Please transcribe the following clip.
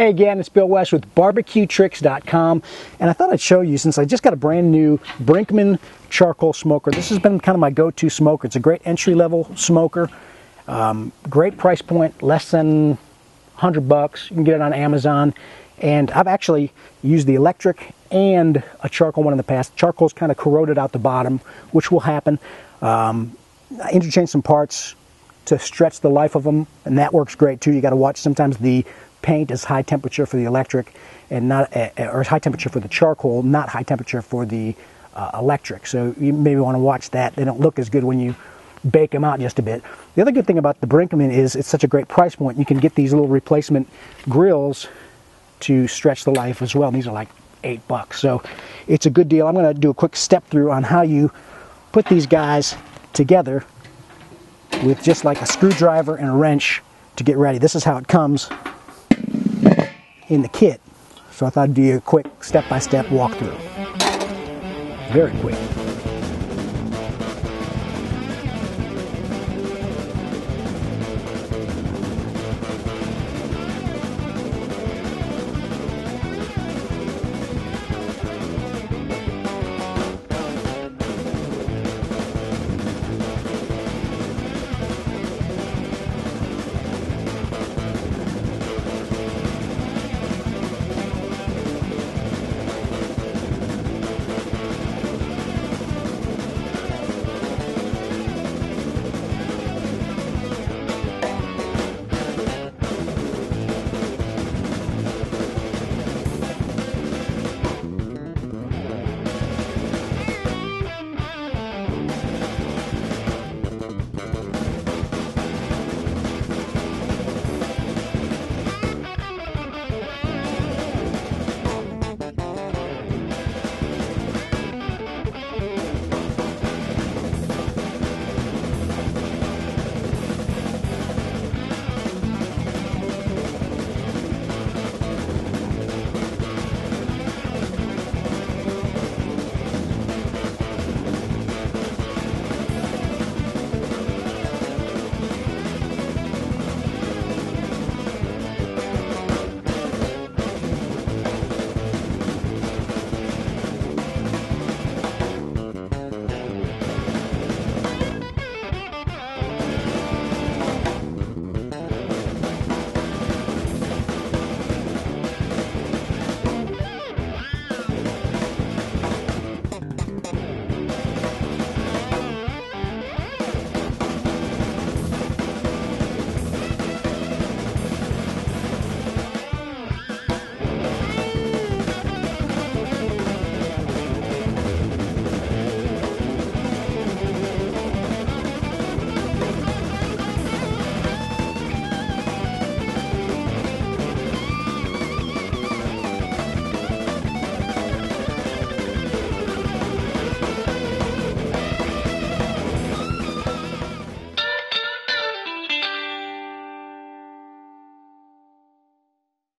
Hey again, it's Bill West with BarbecueTricks.com, and I thought I'd show you, since I just got a brand new Brinkmann charcoal smoker. This has been kind of my go-to smoker. It's a great entry-level smoker, great price point, less than 100 bucks. You can get it on Amazon, and I've actually used the electric and a charcoal one in the past. Charcoal's kind of corroded out the bottom, which will happen. I interchanged some parts to stretch the life of them, and that works great too. You got to watch sometimes the paint is high temperature for the electric, and not, or high temperature for the charcoal, not high temperature for the electric. So you maybe want to watch that. They don't look as good when you bake them out just a bit. The other good thing about the Brinkmann is it's such a great price point. You can get these little replacement grills to stretch the life as well. And these are like $8, so it's a good deal. I'm going to do a quick step through on how you put these guys together with just like a screwdriver and a wrench to get ready. This is how it comes in the kit. So I thought I'd do a quick step-by-step walkthrough. Very quick.